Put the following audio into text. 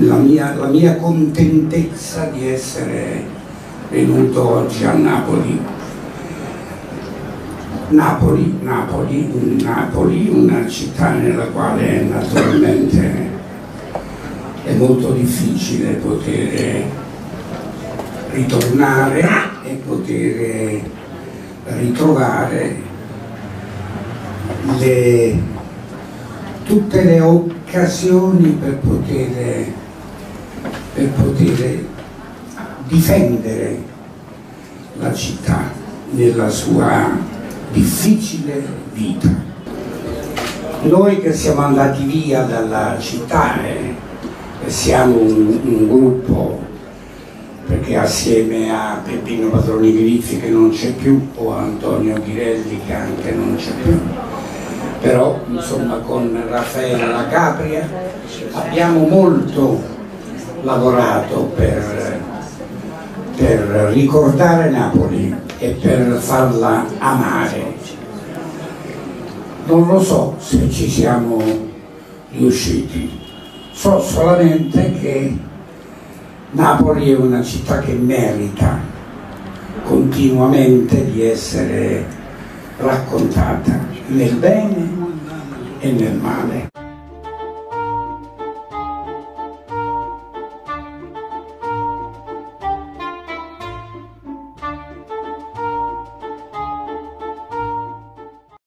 la mia contentezza di essere venuto oggi a Napoli. Napoli, una città nella quale naturalmente è molto difficile poter ritornare e poter ritrovare tutte le occasioni per poter difendere la città nella sua difficile vita. Noi che siamo andati via dalla città siamo un gruppo, perché assieme a Peppino Patroni Griffi, che non c'è più, o Antonio Ghirelli, che anche non c'è più, però insomma con Raffaele La Capria abbiamo molto lavorato per ricordare Napoli e per farla amare. Non lo so se ci siamo riusciti, so solamente che Napoli è una città che merita continuamente di essere raccontata nel bene e nel male.